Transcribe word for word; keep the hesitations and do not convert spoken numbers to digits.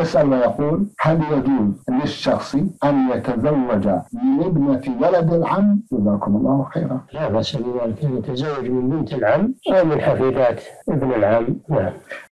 يسأل ويقول: هل يجوز للشخص أن يتزوج من ابنة ولد العم؟ جزاكم الله خيرا. لا بأس بذلك، يتزوج من بنت العم أو من حفيدات ابن العم. نعم.